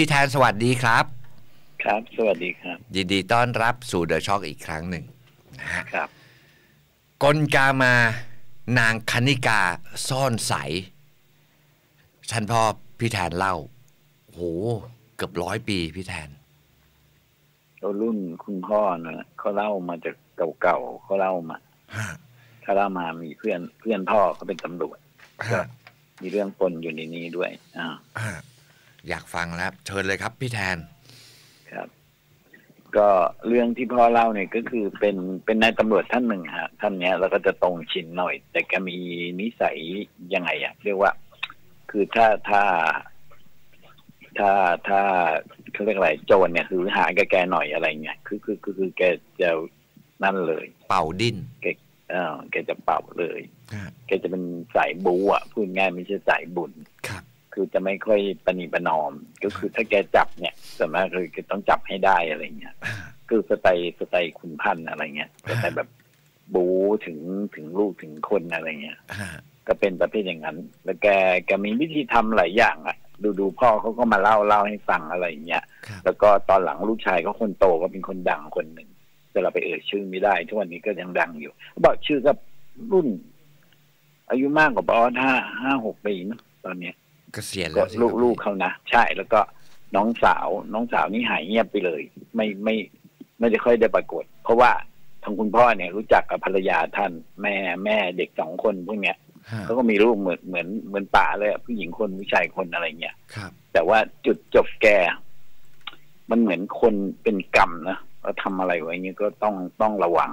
พี่แทนสวัสดีครับครับสวัสดีครับยินดีต้อนรับสู่เดอะช็อคอีกครั้งหนึ่งนะครับกลกามานางคณิกาซ่อนใสท่านพ่อพี่แทนเล่าโหเกือบ100 ปีพี่แทนรุ่นคุณพ่อนะเขาเล่ามาจากเก่าๆเขาเล่ามาถ้าเล่ามามีเพื่อนพ่อเขาเป็นตำรวจก็มีเรื่องปนอยู่ในนี้ด้วยอยากฟังแล้วเชิญเลยครับพี่แทนครับก็เรื่องที่พ่อเล่าเนี่ยก็คือเป็นนายตำรวจท่านหนึ่งฮะท่านเนี้ยเราก็จะตรงชินหน่อยแต่ก็มีนิสัยยังไงอะเรียกว่าคือถ้าเขาเรียกอะไรโจรเนี่ยคือหาแกหน่อยอะไรเงี้ยคือแกจะนั่นเลยเป่าดิ้นแกจะเป่าเลยแกจะเป็นสายบู๊อ่ะพูดง่ายไม่ใช่สายบุญครับคือจะไม่ค่อยปณีประนอมก็คือถ้าแกจับเนี่ยส่วนมากคือต้องจับให้ได้อะไรเงี้ยคือสไตล์ขุนพันอะไรเงี้ยสไตล์แบบบู๊ถึงลูกถึงคนอะไรเงี้ยก็เป็นประเภทอย่างนั้นแล้วแกมีวิธีทำหลายอย่างอ่ะดูพ่อเขาก็มาเล่าให้ฟังอะไรอย่างเงี้ยแล้วก็ตอนหลังลูกชายก็คนโตก็เป็นคนดังคนหนึ่งแต่เราไปเอ่ยชื่อไม่ได้ทุกวันนี้ก็ยังดังอยู่บอกชื่อก็รุ่นอายุมากกว่าบอส5-6 ปีนะตอนเนี้ยเกษียณแล้วลูกเขานะใช่แล้วก็น้องสาวนี่หายเงียบไปเลยไม่ได้ค่อยได้ปรากฏเพราะว่าทางคุณพ่อเนี่ยรู้จักกับภรรยาท่านแม่เด็ก2 คนพวกเนี้ยเขาก็มีลูกเหมือนป่าเลยผู้หญิงคนผู้ชายคนอะไรเงี้ยครับแต่ว่าจุดจบแกมันเหมือนคนเป็นกรรมนะเราทำอะไรไว้เงี้ยก็ต้องระวัง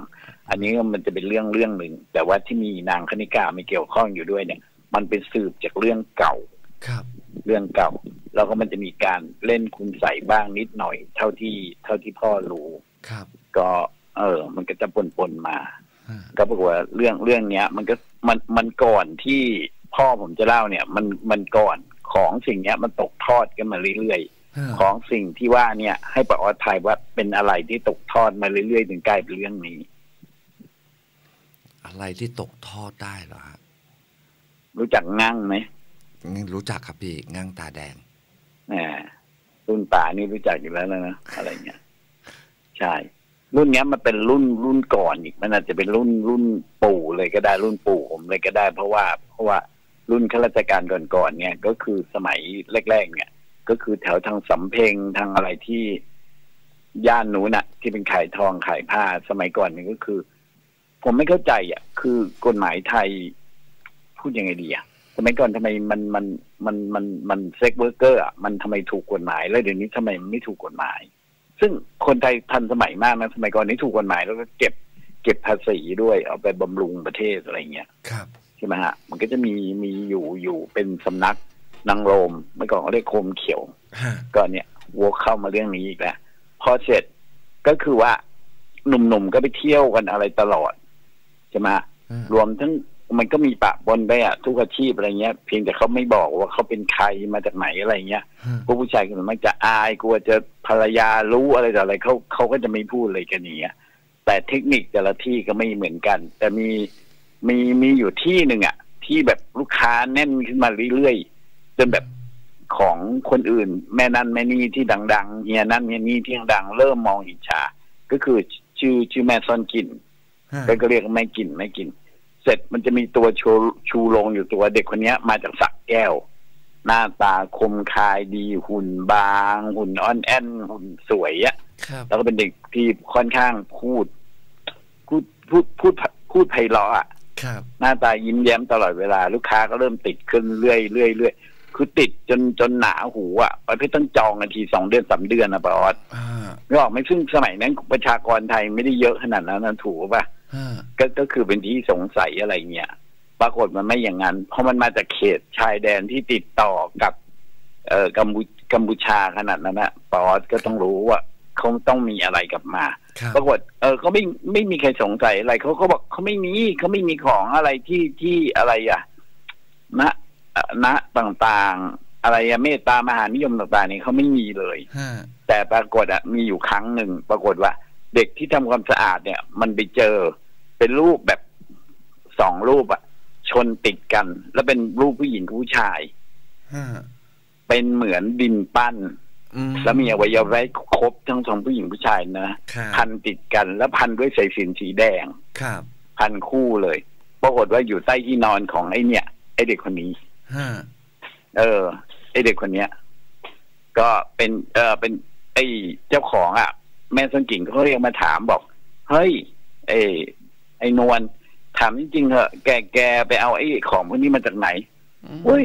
อันนี้มันจะเป็นเรื่องหนึ่งแต่ว่าที่มีนางคณิกาไม่เกี่ยวข้องอยู่ด้วยเนี่ยมันเป็นสืบจากเรื่องเก่าครับเรื่องเก่าแล้วก็มันจะมีการเล่นคุณใส่บ้างนิดหน่อยเท่าที่พ่อรู้ครับก็มันก็จะปนมาก็ปรากฏว่าเรื่องเนี้ยมันก่อนที่พ่อผมจะเล่าเนี่ยมันก่อนของสิ่งเนี้ยมันตกทอดกันมาเรื่อยๆของสิ่งที่ว่าเนี่ยให้ปออทายว่าเป็นอะไรที่ตกทอดมาเรื่อยๆถึงใกล้เป็นเรื่องนี้อะไรที่ตกทอดได้เหรอฮะรู้จักงั่งไหมรู้จักครับพี่งั่งตาแดงรุ่นป่านี่รู้จักอยู่แล้วนะอะไรเงี้ยใช่รุ่นเนี้ยมันเป็นรุ่นก่อนอีกมันอาจจะเป็นรุ่นปู่เลยก็ได้รุ่นปู่ผมเลยก็ได้เพราะว่ารุ่นข้าราชการก่อนเนี่ยก็คือสมัยแรกๆเนี่ยก็คือแถวทางสำเพ็งทางอะไรที่ย่านนู้นน่ะที่เป็นขายทองขายผ้าสมัยก่อนนี่ก็คือผมไม่เข้าใจอ่ะคือกฎหมายไทยพูดยังไงดีอ่ะสมัยก่อนทำไมมันเซ็กเวิร์กเกอร์อ่ะมันทำไมถูกกฎหมายแล้วเดี๋ยวนี้ทำไมไม่ถูกกฎหมายซึ่งคนไทยทันสมัยมากนะสมัยก่อนนี้ถูกกฎหมายแล้วก็เก็บภาษีด้วยเอาไปบำรุงประเทศอะไรเงี้ยครับใช่ไหมฮะมันก็จะมีอยู่เป็นสำนักนางโรมเมื่อก่อนเขาเรียกโคมเขียวก็เนี่ยวกเข้ามาเรื่องนี้อีกแล้วพอเสร็จก็คือว่าหนุ่มๆก็ไปเที่ยวกันอะไรตลอดใช่ไหมรวมทั้งมันก็มีปะปนไปอะทุกอาชีพอะไรเงี้ยเพียงแต่เขาไม่บอกว่าเขาเป็นใครมาจากไหนอะไรเงี้ยผู้ชายคนนั้นมันจะอายกลัวจะภรรยารู้อะไรต่ออะไรเขาก็จะไม่พูดเลยกันอย่างเงี้ยแต่เทคนิคแต่ละที่ก็ไม่เหมือนกันแต่มีอยู่ที่หนึ่งอะที่แบบลูกค้าแน่นขึ้นมาเรื่อยๆจนแบบของคนอื่นแม่นั่นแม่นี่ที่ดังๆเฮียนั่นเฮียนี่ที่ดังเริ่มมองอิจฉาก็คือชื่อแม่ซ่อนกลิ่นก็เรียกไม่กลิ่นเสร็จมันจะมีตัวชูโรงอยู่ตัวเด็กคนนี้มาจากสักแก้วหน้าตาคมคายดีหุ่นบางหุ่นอ่อนแอนหุ่นสวยอะแล้วก็เป็นเด็กที่ค่อนข้างพูดไพเราะอะหน้าตายิ้มแย้มตลอดเวลาลูกค้าก็เริ่มติดขึ้นเรื่อยคือติดจนหนาหูอะประเภทต้องจองนาที2-3 เดือนนะปออดไม่ออกไม่ซึ่งสมัยนั้นประชากรไทยไม่ได้เยอะขนาดนั้นนะถูกป่ะก็คือเป็นที่สงสัยอะไรเงี้ยปรากฏมันไม่อย่างนั้นเพราะมันมาจากเขตชายแดนที่ติดต่อกับกัมพูชาขนาดนั้นนะปอดก็ต้องรู้ว่าเขาต้องมีอะไรกลับมาปรากฏเขาไม่มีใครสงสัยอะไรเขาบอกเขาไม่มีของอะไรที่อะไรอะนะต่างๆอะไรเมตตามหานิยมต่างๆนี่เขาไม่มีเลยแต่ปรากฏอะมีอยู่ครั้งหนึ่งปรากฏว่าเด็กที่ทำความสะอาดเนี่ยมันไปเจอเป็นรูปแบบ2 รูปอะชนติดกันแล้วเป็นรูปผู้หญิงผู้ชายเป็นเหมือนดินปั้น แล้วมีอวัยวะครบทั้งสองผู้หญิงผู้ชายนะพันติดกันแล้วพันด้วยสายสิญจน์สีแดงครับพันคู่เลยปรากฏว่าอยู่ใต้ที่นอนของไอ้เนี่ยไอ้เด็กคนนี้ไอ้เด็กคนเนี้ยก็เป็นเป็นไอ้เจ้าของอ่ะแม่ส้นกิ่งเขาเรียกมาถามบอกเฮ้ยไอ้นวลถามจริงๆเถอะแกไปเอาไอ้ของพวกนี้มาจากไหนเฮ้ย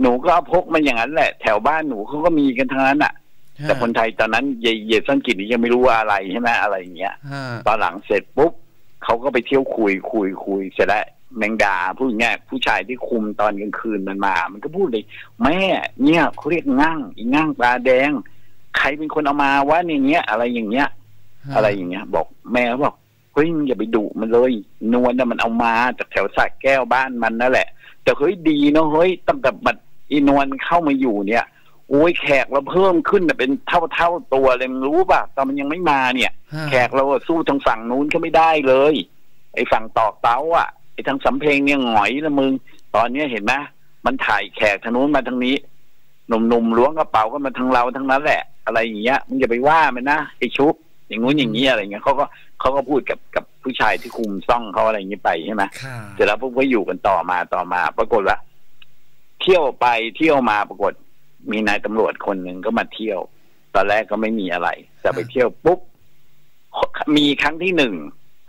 หนูก็เอาพกมันอย่างนั้นแหละแถวบ้านหนูเขาก็มีกันทั้งนั้นอ่ะแต่คนไทยตอนนั้นเยสันกิจนี่ยังไม่รู้ว่าอะไรใช่ไหมอะไรอย่างเงี้ยตอนหลังเสร็จปุ๊บเขาก็ไปเที่ยวคุยเสร็จแล้วแมงดาพูดง่ายผู้ชายที่คุมตอนกลางคืนมันมามันก็พูดเลยแม่เนี่ยเขาเรียกงั่งอีงั่งตาแดงใครเป็นคนเอามาว่าอย่างเงี้ยอะไรอย่างเงี้ยบอกแม่บอกเฮ้ยอย่าไปดุมันเลยนวลน่ะมันเอามาจากแถวสระแก้วบ้านมันนั่นแหละแต่เฮ้ยดีเนาะเฮ้ยตั้งแต่บัดอีนวลเข้ามาอยู่เนี่ยโอ้ยแขกเราเพิ่มขึ้นแต่เป็นเท่าตัวเลยมึงรู้ป่ะตอนมันยังไม่มาเนี่ยแขกเราสู้ทางฝั่งนู้นก็ไม่ได้เลยไอ้ฝั่งตอกเต้าอ่ะไอ้ทางสำเพ็งเนี่ยหงอยละมึงตอนนี้เห็นไหมมันถ่ายแขกทางนู้นมาทางนี้หนุ่มๆล้วงกระเป๋าก็มาทางเราทั้งนั้นแหละอะไรอย่างเงี้ยมึงอย่าไปว่ามันนะไอ้ชุบอย่างงู้นอย่างนี้อะไรเงี้ยเขาก็พูดกับผู้ชายที่คุมซ่องเขาอะไรอย่างนี้ไปใช่ไหมเสร็จแล้วพวกก็อยู่กันต่อมาปรากฏว่าเที่ยวไปเที่ยวมาปรากฏมีนายตำรวจคนหนึ่งก็มาเที่ยวตอนแรกก็ไม่มีอะไรแต่ไปเที่ยวปุ๊บมีครั้งที่หนึ่ง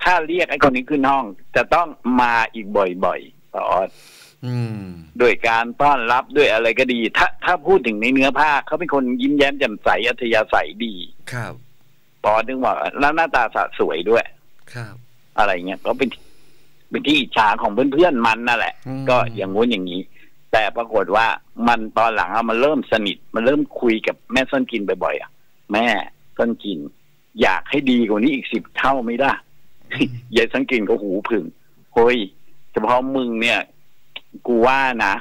ถ้าเรียกไอ้คนนี้ขึ้นห้องจะต้องมาอีกบ่อยๆต่อด้วยการต้อนรับด้วยอะไรก็ดีถ้าพูดถึงในเนื้อผ้าเขาเป็นคนยิ้มแย้มแจ่มใสอัธยาศัยดีครับปอนึกว่าแล้วหน้าตาสะสวยด้วยครับอะไรเงี้ยก็เป็นที่อิจฉาของเพื่อนๆมันนั่นแหละก็อย่างงู้นอย่างนี้แต่ปรากฏว่ามันตอนหลังมันเริ่มสนิทมันเริ่มคุยกับแม่ส้นกินบ่อยๆอ่ะแม่ส้นกินอยากให้ดีกว่านี้อีก10 เท่าไม่ได้ยายส้นกินก็หูผึ่งเฮ้ยเฉพาะมึงเนี่ยกูว่านะ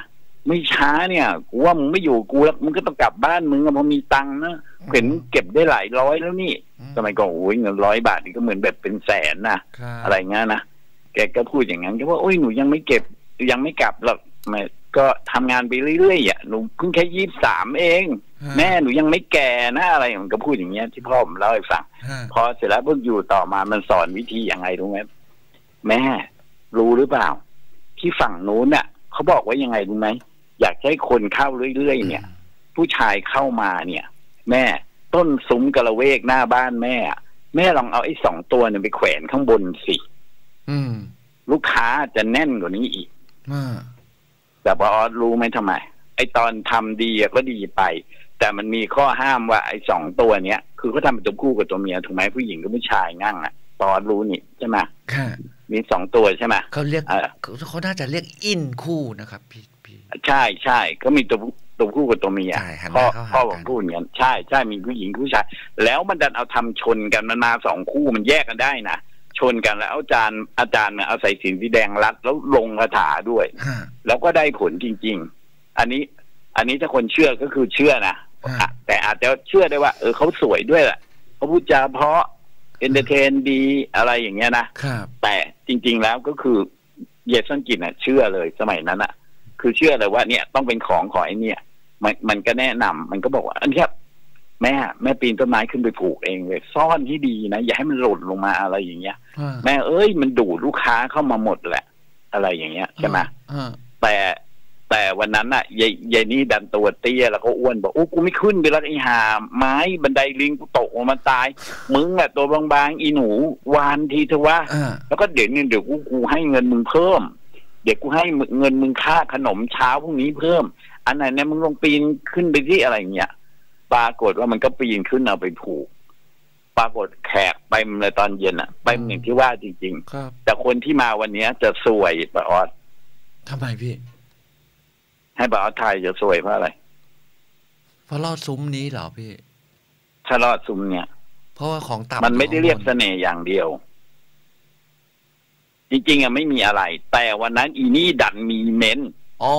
ไม่ช้าเนี่ยกูว่ามึงไม่อยู่กูแล้วมึงก็ต้องกลับบ้านมึงเพราะมีตังค์นะเห็นเก็บได้หลายร้อยแล้วนี่สมัยก่อนโอ้ยเงิน100 บาทนี่ก็เหมือนแบบเป็นแสนนะอะไรเงี้ยนะแกก็พูดอย่างนั้นแกว่าโอ้ยหนูยังไม่เก็บยังไม่กลับหรอกไม่ก็ทำงานไปเรื่อยๆอ่ะหนูเพิ่งแค่23เองแม่หนูยังไม่แก่นะอะไรมันก็พูดอย่างเงี้ยที่พ่อผมเล่าให้ฟังพอเสร็จแล้วเพิ่งอยู่ต่อมามันสอนวิธีอย่างไรรู้ไหมแม่รู้หรือเปล่าที่ฝั่งนู้นเนี่ยเขาบอกว่ายังไงรู้ไหมอยากให้คนเข้าเรื่อยๆเนี่ยผู้ชายเข้ามาเนี่ยแม่ต้นซุ้มกระเวกหน้าบ้านแม่ลองเอาไอ้2 ตัวเนี่ยไปแขวนข้างบนสิลูกค้าจะแน่นกว่านี้อีกแต่พอออสรู้ไหมทำไมไอตอนทำดีก็ดีไปแต่มันมีข้อห้ามว่าไอ2 ตัวเนี้ยคือเขาทำเป็นตัวคู่กับตัวเมียถูกไหมผู้หญิงกับผู้ชายงั่งอ่ะตอนรู้นี่ใช่ไหมมี2 ตัวใช่ไหมเขาเรียกเขาน่าจะเรียกอินคู่นะครับพี่ใช่ใช่ก็มีตัวคู่กับตัวเมียพ่อผมพูดอย่างนี้ใช่ใช่มีผู้หญิงผู้ชายแล้วมันดันเอาทำชนกันมันมา2 คู่มันแยกกันได้นะชนกันแล้วอาจารย์เนี่ยเอาใส่สินสีแดงรัดแล้วลงคาถาด้วยแล้วก็ได้ผลจริงๆอันนี้ถ้าคนเชื่อก็คือเชื่อนะแต่อาจจะเชื่อได้ว่าเขาสวยด้วยแหละเขาพูดจาเพราะเอนเตอร์เทนดีอะไรอย่างเงี้ยนะแต่จริงๆแล้วก็คือเยสันกิจเนี่ยเชื่อเลยสมัยนั้นอ่ะคือเชื่อเลยว่าเนี่ยต้องเป็นของขอไอ้เนี่ยมันก็แนะนำมันก็บอกว่าอันนี้แม่ปีนต้นไม้ขึ้นไปผูกเองเลยซ่อนที่ดีนะอย่าให้มันหล่นลงมาอะไรอย่างเงี้ยแม่มันดูดลูกค้าเข้ามาหมดแหละอะไรอย่างเงี้ยใช่ไหมแต่วันนั้นน่ะยายนี่ดันตัวเตี้ยแล้วก็อ้วนบอกโอ้กูไม่ขึ้นไปแล้วไอ้ห่าไม้บันไดลิงกูตกลงมาตายมึงแหละตัวบางๆอีหนูวานทีเถอะวะแล้วก็เดี๋ยวกูให้เงินมึงเพิ่มเดี๋ยวกูให้เงินมึงค่าขนมเช้าพรุ่งนี้เพิ่มอันไหนเนี่ยมึงลงปีนขึ้นไปที่อะไรอย่างเงี้ยปรากฏว่ามันก็ปีนขึ้นเอาไปผูกปรากฏแขกไปเลยตอนเย็นอ่ะไปอย่างที่ว่าจริงๆแต่คนที่มาวันนี้จะสวยปะออดทำไมพี่ให้ปะออดไทยจะสวยเพราะอะไรเพราะลอดซุ้มนี้เหรอพี่ถ้าลอดซุ้มเนี่ยเพราะว่าของต่ำมันไม่ได้เรียบเสน่ห์อย่างเดียวจริงๆอ่ะไม่มีอะไรแต่วันนั้นอีนี่ดันมีเม้นอ๋อ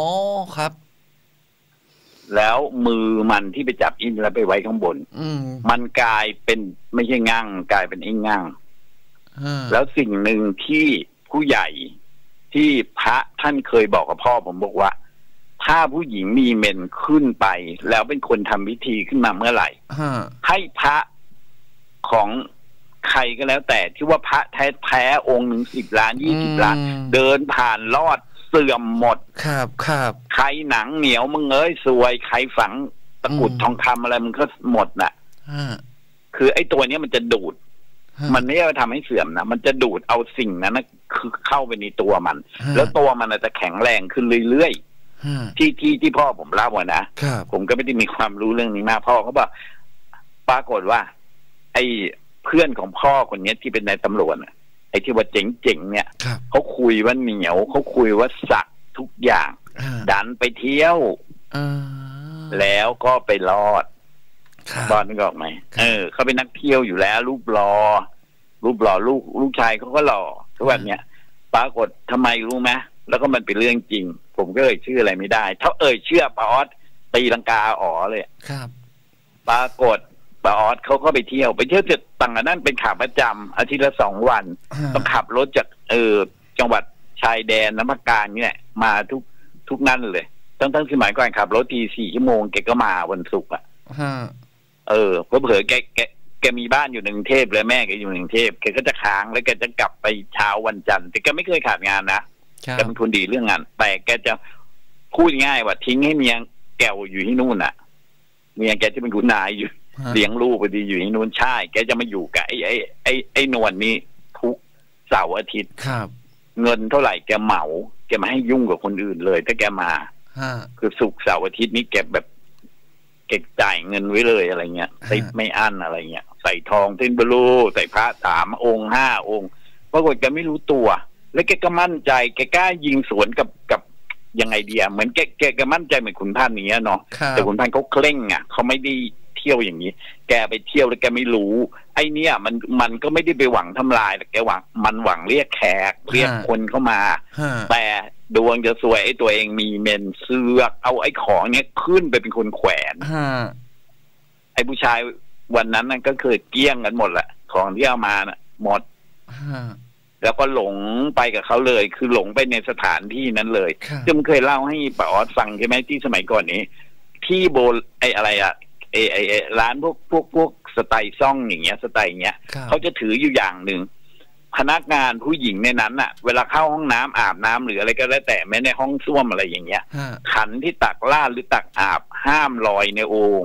ครับแล้วมือมันที่ไปจับอินแล้วไปไว้ข้างบนมันกลายเป็นไม่ใช่งั่งกลายเป็นไอ้งั่งแล้วสิ่งหนึ่งที่ผู้ใหญ่ที่พระท่านเคยบอกกับพ่อผมบอกว่า ถ้าผู้หญิงมีเมนขึ้นไปแล้วเป็นคนทำพิธีขึ้นมาเมื่อไหร่ให้พระของใครก็แล้วแต่ที่ว่าพระแท้ๆองค์หนึ่ง10 ล้าน 20 ล้านเดินผ่านลอดเสื่อมหมดครับครับใครหนังเหนียวมึงเอ้ยสวยใครฝังตะกุดทองคำอะไรมึงก็หมดน่ะคือไอ้ตัวนี้มันจะดูดมันไม่ได้ทำให้เสื่อมนะมันจะดูดเอาสิ่งนั้นนะคือเข้าไปในตัวมันแล้วตัวมันจะแข็งแรงขึ้นเรื่อยๆที่พ่อผมเล่าว่านะผมก็ไม่ได้มีความรู้เรื่องนี้มากพ่อเขาบอกปรากฏว่าไอ้เพื่อนของพ่อคนนี้ที่เป็นนายตำรวจไอ้ที่ว่าเจ๋งๆเนี่ยเขาคุยว่าเหนียวเขาคุยว่าสักทุกอย่างดันไปเที่ยวแล้วก็ไปรอดตอนนี้ก็ออกไหมเขาเป็นนักเที่ยวอยู่แล้วรูปหล่อลูกชายเขาก็หล่อทุกวันเนี้ยปรากฏทำไมรู้ไหมแล้วก็มันเป็นเรื่องจริงผมก็เอ่ยชื่ออะไรไม่ได้ถ้าเอ่ยเชื่อป้าออสตีลังกาอ๋อเลยครับปรากฏป้าออสเขาก็ไปเที่ยวจุดต่างนั้นเป็นขาประจำอาทิตย์ละ2 วันต้องขับรถจากจังหวัดชายแดนน้ำพักการเนี่ยมาทุกนั่นเลยทั้งสมัยก่อนขับรถที4 ชั่วโมงแกก็มาวันศุกร์อ่ะเผลอแกมีบ้านอยู่ในกรุงเทพเลยแม่แกอยู่ในกรุงเทพแกก็จะค้างแล้วแกจะกลับไปเช้าวันจันทร์แต่แกไม่เคยขาดงานนะแกเป็นคนดีเรื่องงานแต่แกจะพูดง่ายว่าทิ้งให้เมียแกอยู่ที่นู่นอ่ะเมียแกจะเป็นคุณนายอยู่เลี้ยงลูกพอดีอยู่ที่นู่นใช่แกจะมาอยู่กับไอ้นวลนี่ทุกเสาร์อาทิตย์ครับเงินเท่าไหร่แกเหมาแกไม่ให้ยุ่งกับคนอื่นเลยถ้าแกมาคือศุกร์เสาร์อาทิตย์นี่แกแบบเก็บจ่ายเงินไว้เลยอะไรเงี้ยติดไม่อั้นอะไรเงี้ยใส่ทองเส้นบลูใส่พระ3 องค์5 องค์ปรากฏแกไม่รู้ตัวแล้วแกก็มั่นใจแกกล้ายิงสวนกับยังไงดีเหมือนแกมั่นใจเหมือนขุนพันธุ์นี้เนาะแต่ขุนพันธุ์เขาเคร่งอ่ะเขาไม่ได้เที่ยวอย่างนี้แกไปเที่ยวแล้วแกไม่รู้ไอเนี้ยมันก็ไม่ได้ไปหวังทำลายแต่แกหวังมันหวังเรียกแขกเรียกคนเข้ามาแต่ดวงจะสวยไอ้ตัวเองมีเมนเสือกเอาไอ้ของเนี้ยขึ้นไปเป็นคนแขวนไอ้ผู้ชายวันนั้นนั่นก็เคยเกี้ยงกันหมดแหละของที่เอามาน่ะหมดแล้วก็หลงไปกับเขาเลยคือหลงไปในสถานที่นั้นเลยซึ่งเคยเล่าให้ป๋าออสฟังใช่ไหมที่สมัยก่อนนี้ที่โบไอ้อะไรอะไอ้ร้านพวกสไตล์ซ่องอย่างเงี้ยสไตล์เงี้ยเขาจะถืออยู่อย่างหนึ่งพนักงานผู้หญิงในนั้นน่ะเวลาเข้าห้องน้ำอาบน้ำหรืออะไรก็แล้วแต่แม้ในห้องส้วมอะไรอย่างเงี้ยขันที่ตักลาดหรือตักอาบห้ามลอยในโอ่ง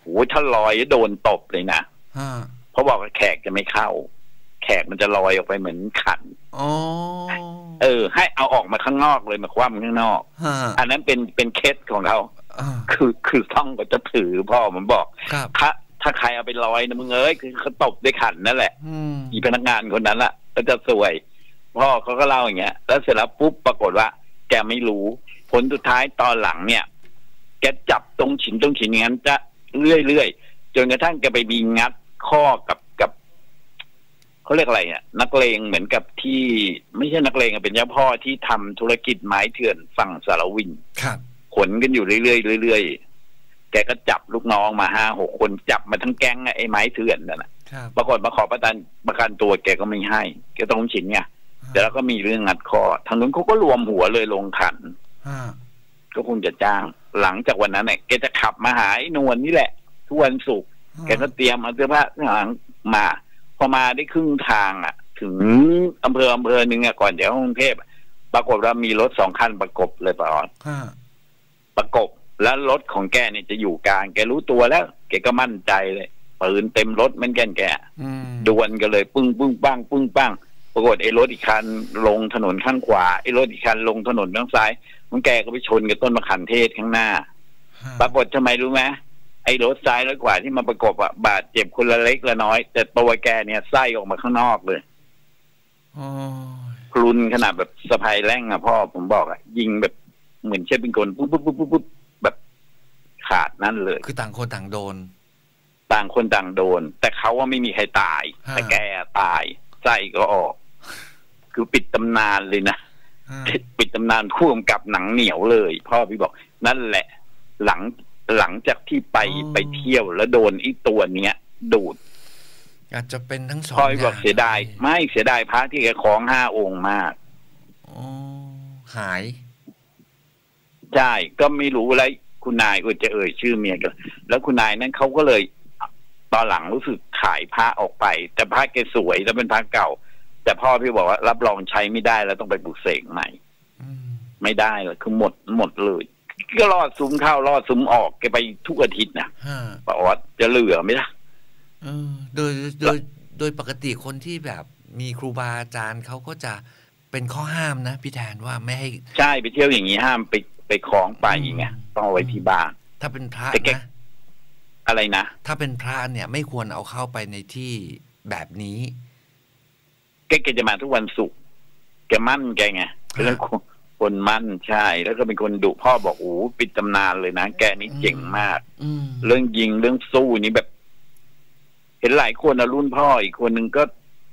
โอ้ถ้าลอยโดนตบเลยนะเพราะบอกว่าแขกจะไม่เข้าแขกมันจะลอยออกไปเหมือนขันให้เอาออกมาข้างนอกเลยมาคว่ำข้างนอกอันนั้นเป็นเคสของเขาคือต้องก็จะถือพ่อมันบอกถ้าใครเอาไปลอยนะมึงเอ้ยคือเขาตบด้วยขันนั่นแหละอีพนักงานคนนั้นล่ะก็จะสวยพ่อเขาก็เล่าอย่างเงี้ยแล้วเสร็จแล้วปุ๊บปรากฏว่าแกไม่รู้ผลสุดท้ายตอนหลังเนี่ยแกจับตรงฉินอย่างนั้นจะเรื่อยจนกระทั่งแกไปมีงัดข้อกับเขาเรียกอะไรเนี่ยนักเลงเหมือนกับที่ไม่ใช่นักเลงเป็นเจ้าพ่อที่ทำธุรกิจไม้เถื่อนฝั่งสารวินครับขนกันอยู่เรื่อยแกก็จับลูกน้องมา5-6 คนจับมาทั้งแก๊งไอ้ไม้เถื่อนนั่นแหละปรากฏมาขอประกันตัวแกก็ไม่ให้แกต้องฉินไงแต่แล้วก็มีเรื่องงัดคอทางนู้นเขาก็รวมหัวเลยลงขันก็คงจะจ้างหลังจากวันนั้นเนี่ยแกจะขับมาหาไอ้นวลนี่แหละทุกวันศุกร์แกก็เตรียมเอาเสื้อผ้าหลังมาพอมาได้ครึ่งทางอ่ะถึงอำเภอหนึ่งอ่ะก่อนเดี๋ยวกรุงเทพปรากฏว่ามีรถ2 คันประกบเลยป่ะอ๋อประกบแล้วรถของแกเนี่ยจะอยู่กลางแกรู้ตัวแล้วแกก็มั่นใจเลยปืนเต็มรถมันแกดวลกันเลยปึ้งปึ้งบ้างปึ้งบ้างปรากฏไอ้รถอีกคันลงถนนข้างขวาไอ้รถอีกคันลงถนนข้างซ้ายมันแกก็ไปชนกับต้นมะขามเทศข้างหน้าปรากฏทำไมรู้ไหมไอ้รถซ้ายรถขวาที่มาประกบอ่ะบาดเจ็บคนละเล็กละน้อยแต่ตัวแกเนี่ยไส้ออกมาข้างนอกเลยพลุนขนาดแบบสะพายแร่งอ่ะพ่อผมบอกอ่ะยิงแบบเหมือนเชฟเป็นคนปุ๊บปุ๊บปุ๊บแบบขาดนั่นเลยคือต่างคนต่างโดนแต่เขาว่าไม่มีใครตายแต่แกตายไส้ก็ออกคือปิดตำนานเลยนะปิดตำนานคู่กับหนังเหนียวเลยพ่อพี่บอกนั่นแหละหลังจากที่ไปเที่ยวแล้วโดนไอ้ตัวเนี้ยดูดอาจจะเป็นทั้งสองพ่อพี่บอกเสียดายไม่เสียดายพระที่แกคล้อง5 องค์มากหาย ใช่ก็ไม่รู้อะไรคุณนายก็จะเอ่ยชื่อเมียกันแล้วคุณนายนั้นเขาก็เลยตอนหลังรู้สึกขายพระออกไปแต่พระแกสวยแล้วเป็นพระเก่าแต่พ่อพี่บอกว่ารับรองใช้ไม่ได้แล้วต้องไปปลูกเสกใหม่ไม่ได้เลยคือหมดเลยก็รอดซุ้มเข้ารอดซุ้มออกแกไปทุกอาทิตย์นะป้าออดจะเหลือไหมล่ะโดยปกติคนที่แบบมีครูบาอาจารย์เขาก็จะเป็นข้อห้ามนะพี่แทนว่าไม่ให้ใช่ไปเที่ยวอย่างนี้ห้ามไปคล้องไปอย่างเงี้ยต้องเอาไว้ที่บ้านถ้าเป็นพระนะอะไรนะถ้าเป็นพระเนี่ยไม่ควรเอาเข้าไปในที่แบบนี้แกจะมาทุกวันศุกร์แกมั่นแกไงแล้วคนมั่นใช่แล้วก็เป็นคนดุพ่อบอกโอ้ปิดตำนานเลยนะแกนี่เจ๋งมากเรื่องยิงเรื่องสู้นี่แบบเห็นหลายคนนะรุ่นพ่ออีกคนหนึ่ง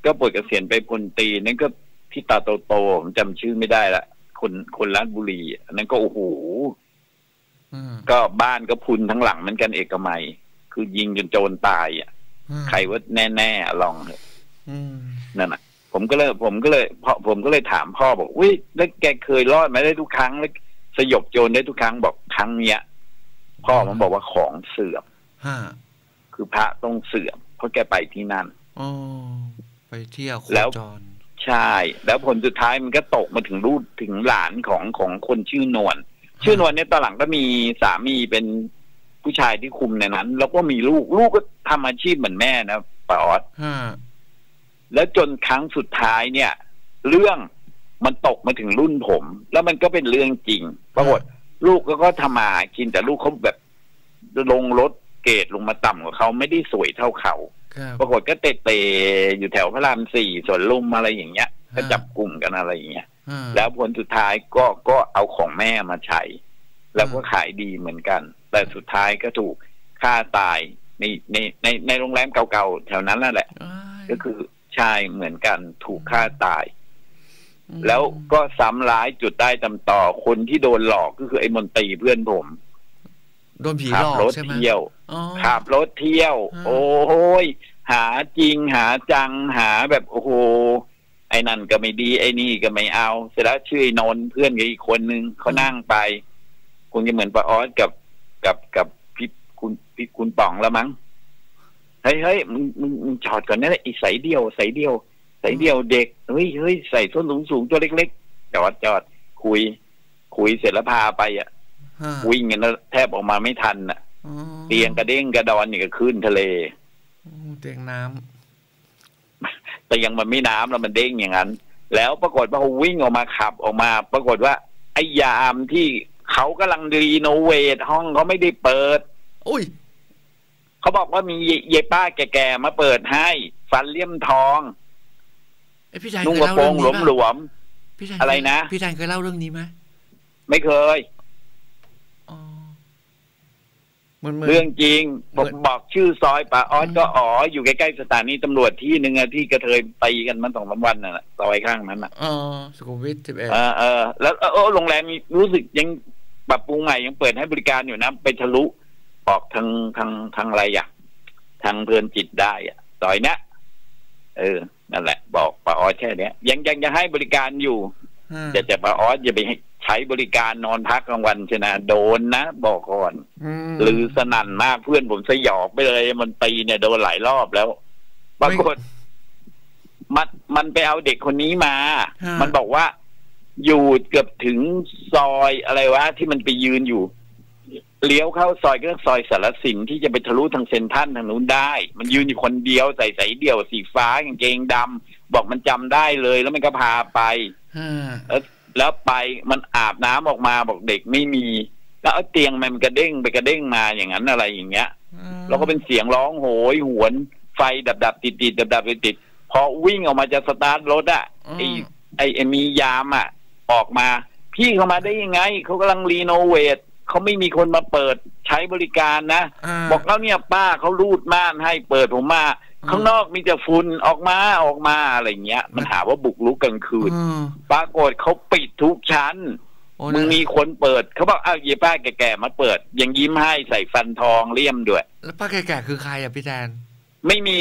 ก็ป่วยเกษียณไปพลตรีนั่นก็ที่ตาโตๆผมจำชื่อไม่ได้ละคนราชบุรีนั่นก็โอ้โหก็บ้านก็พุนทั้งหลังเหมือนกันเอกมัยคือยิงจนโจรตายอ่ะใครว่าแน่ๆลองเลยนั่นน่ะผมก็เลยพ่อผมก็เลยถามพ่อบอกอุ้ยแล้วแกเคยรอดไหมได้ทุกครั้งแล้วสยบโจรได้ทุกครั้งบอกครั้งเนี้ยพ่อมันบอกว่าของเสื่อมคือพระต้องเสื่อมเพราะแกไปที่นั่นอ๋อไปเที่ยวโคจรใช่แล้วผลสุดท้ายมันก็ตกมาถึงลูกถึงหลานของคนชื่อนวลชื่อนวลเนี่ยตอนหลังก็มีสามีเป็นผู้ชายที่คุมในนั้นแล้วก็มีลูกก็ทำอาชีพเหมือนแม่นะป้าออดแล้วจนครั้งสุดท้ายเนี่ยเรื่องมันตกมาถึงรุ่นผมแล้วมันก็เป็นเรื่องจริงปรากฏลูกก็ทำมากินแต่ลูกเขาแบบลงรถเกรดลงมาต่ำกว่าเขาไม่ได้สวยเท่าเขาปรากฏก็เตะอยู่แถวพระรามสี่สวนลุมอะไรอย่างเงี้ยก็จับกลุ่มกันอะไรอย่างเงี้ยแล้วผลสุดท้ายก็เอาของแม่มาใช้แล้วก็ขายดีเหมือนกันแต่สุดท้ายก็ถูกฆ่าตายในโรงแรมเก่าๆแถวนั้นนั่นแหละก็คือชายเหมือนกันถูกฆ่าตายแล้วก็ซ้ำร้ายจุดใต้ตำต่อคนที่โดนหลอกก็คือไอ้มนตรีเพื่อนผมโดนผีหลอกขับรถเที่ยวขับรถเที่ยวโอ้โหหาจริงหาจังหาแบบโอ้โหไอ้นั่นก็ไม่ดีไอ้นี่ก็ไม่เอาเสร็จแล้วชื่อไอ้นนท์เพื่อนกับอีกคนนึงเขานั่งไปคงจะเหมือนป้าออสกับพี่คุณป๋องแล้วมั้งเฮ้ยมึงจอดก่อนนั่นแหละอีกสายเดียวเด็กเฮ้ยใส่ส้นสูงตัวเล็กๆจอดคุยเสร็จแล้วพาไปอ่ะวิ่งกันแล้วแทบออกมาไม่ทันอ่ะเตียงกระเด้งกระดอนนี่ก็ขึ้นทะเลเตียงน้ำแต่ยังมันไม่น้ำแล้วมันเด้งอย่างนั้นแล้วปรากฏว่าเขาวิ่งออกมาขับออกมาปรากฏว่าไอ้ยามที่เขากำลังรีโนเวทห้องเขาไม่ได้เปิดอุ้ยเขาบอกว่ามีเย่ป้าแก่ๆมาเปิดให้ฟันเลี่ยมทองนุ่งกระโปรงหลวมๆอะไรนะพี่ชายเคยเล่าเรื่องนี้ไหมไม่เคยเรื่องจริงบอกชื่อซอยป่าออดก็อ๋ออยู่ใกล้ๆสถานีตำรวจที่หนึ่งที่กระเทยตีกันมัน2-3 วันน่ะซอยข้างนั้นน่ะสุขุมวิท11แล้วโรงแรมรู้สึกยังปรับปรุงใหม่ยังเปิดให้บริการอยู่นะไปทะลุออกทางอะไรอ่ะทางเพลินจิตได้อ่ะซอยเนี้ยนั่นแหละบอกป้าออดแค่เนี้ยยังจะให้บริการอยู่แต่ป้าออดอย่าไปใช้บริการนอนพักกลางวันชนะโดนนะบอกก่อนลือสนั่นมากเพื่อนผมสยองไปเลยมันตีเนี่ยโดนหลายรอบแล้วบางคนมันไปเอาเด็กคนนี้มามันบอกว่าอยู่เกือบถึงซอยอะไรวะที่มันไปยืนอยู่เลี้ยวเข้าซอยก็ซอยสารสินที่จะไปทะลุทางเซ็นทรัลทางนู้นได้มันยืนอยู่คนเดียวใส่สายเดี่ยวสีฟ้ากางเกงดำบอกมันจำได้เลยแล้วมันก็พาไปแล้วไปมันอาบน้ำออกมาบอกเด็กไม่มีแล้วเอาเตียงมันกระเด้งไปกระเด้งมาอย่างนั้นอะไรอย่างเงี้ยแล้วก็เป็นเสียงร้องโหยหวนไฟดับติดพอวิ่งออกมาจะสตาร์ทรถอ่ะไอ้มียามอ่ะออกมาพี่เขามาได้ยังไงเขากำลังรีโนเวทเขาไม่มีคนมาเปิดใช้บริการนะบอกแล้วเนี่ยป้าเขารูดม่านให้เปิดผมมาข้างนอกมีแต่ฝุ่นออกมาอะไรเงี้ยมันหาว่าบุกรุกกลางคืนปรากฏเขาปิดทุกชั้นมึงมีคนเปิดเขาบอกอ้าวเยป้าแก่ๆมาเปิดยังยิ้มให้ใส่ฟันทองเลี่ยมด้วยแล้วป้าแก่ๆคือใครอ่ะพี่แทนไม่มี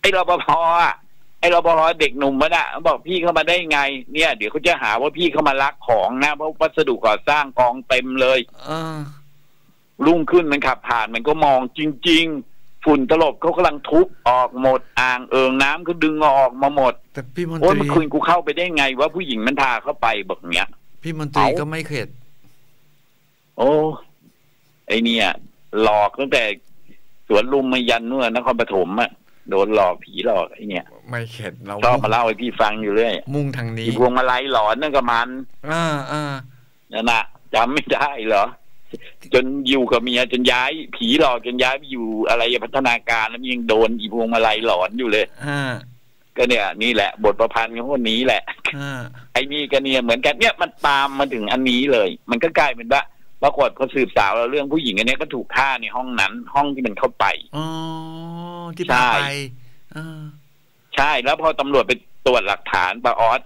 ไอ้รปภอ่ะไอ รปภ.เด็กหนุ่มมันอ่ะบอกพี่เข้ามาได้ไงเนี่ยเดี๋ยวเขาจะหาว่าพี่เข้ามาลักของนะเพราะวัสดุก่อสร้างกองเต็มเลยรุ่งขึ้นมันขับผ่านมันก็มองจริงๆฝุ่นตลบเขากำลังทุบออกหมดอ่างเอิงน้ำเขาดึงออกมาหมดแต่พี่มนตรีโอ้ยมันคืนกูเข้าไปได้ไงว่าผู้หญิงมันพาเข้าไปแบบเนี้ยพี่มนตรีก็ไม่เข็ดโอ้ไอเนี่ยหลอกตั้งแต่สวนลุมมายันนู่นนครปฐมอ่ะโดนหลอกผีหลอกไอเนี่ยไม่เข็ดเราชอบมาเล่าให้พี่ฟังอยู่เรื่อยมุ่งทางนี้พวงมาลัยหลอนนั่นก็มันนั่นน่ะจำไม่ได้เหรอจนอยู่กับเมียจนย้ายผีหลอกจนย้ายไปอยู่อะไรพัฒนาการแล้วยังโดนอีพวงมาลัยหลอนอยู่เลยก็เนี่ยนี่แหละบทประพันธ์ของคนนี้แหละไอ้นี่ก็เนี่ยเหมือนกันเนี่ยมันตามมาถึงอันนี้เลยมันก็กลายเป็นว่าปรากฏเขาสืบสาวแล้วเรื่องผู้หญิงอันนี้ก็ถูกฆ่าในห้องนั้นห้องที่มันเข้าไปอ๋อที่ไปใช่แล้วพอตำรวจไปตรวจหลักฐานปะออส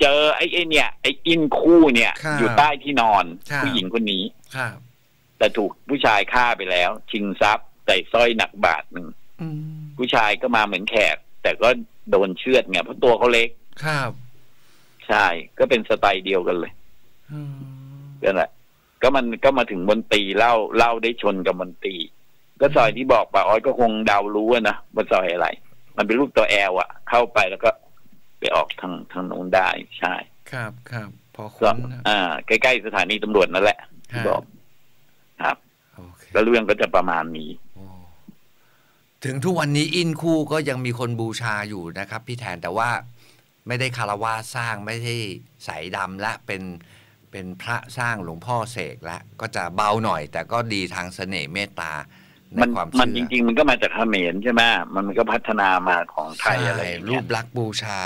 เจอไอ้เนี่ยไอ้อินคู่เนี่ยอยู่ใต้ที่นอนผู้หญิงคนนี้แต่ถูกผู้ชายฆ่าไปแล้วชิงทรัพย์ใส่สร้อยหนักบาทหนึ่งผู้ชายก็มาเหมือนแขกแต่ก็โดนเชือดไงเพราะตัวเขาเล็กครับใช่ก็เป็นสไตล์เดียวกันเลยนั่นแหละก็มันก็มาถึงมนตรีเล่าได้ชนกับมนตรีก็ซอยที่บอกป่าอ้อยก็คงเดารู้นะว่าซอยอะไรมันเป็นรูปตัวแอลอะเข้าไปแล้วก็ไปออกทางโน้นได้ใช่ครับครับพอคุ้นใกล้ๆสถานีตำรวจนั่นแหละที่บอกครับแล้วเรื่องก็จะประมาณนี้ถึงทุกวันนี้อินคู่ก็ยังมีคนบูชาอยู่นะครับพี่แทนแต่ว่าไม่ได้คารวะสร้างไม่ใช่สายดำละเป็นพระสร้างหลวงพ่อเสกละก็จะเบาหน่อยแต่ก็ดีทางเสน่ห์เมตตาในความเชื่อมันจริงๆมันก็มาจากเขมรใช่ไหมมันก็พัฒนามาของไทยอะไรรูปลักษณ์บูชา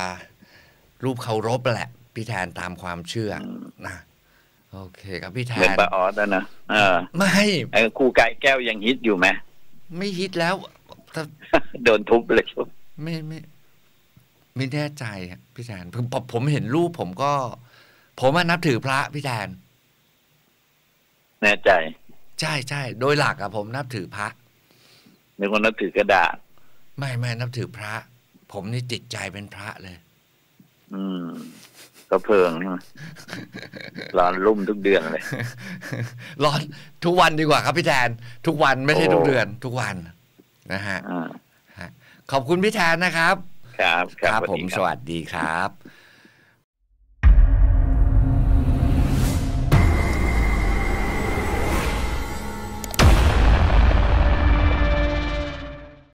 รูปเคารพแหละพี่แทนตามความเชื่อนะโอเคครับพี่แทนเป็นปลาออสแล้วนะไม่ครูไก่แก้วยังฮิตอยู่ไหมไม่ฮิตแล้วโดนทุบเลยชุบไม่แน่ใจพี่แทนผมเห็นรูปผมนับถือพระพี่แทนแน่ใจใช่ใช่โดยหลักอะผมนับถือพระมีคนนับถือกระดาษไม่นับถือพระผมนี่จิตใจเป็นพระเลยก็เพลิงร้อนรุ่มทุกเดือนเลยร้อนทุกวันดีกว่าครับพี่แทนทุกวันไม่ใช่ทุกเดือนทุกวันนะฮะขอบคุณพี่แทนนะครับครับผมสวัสดีครับ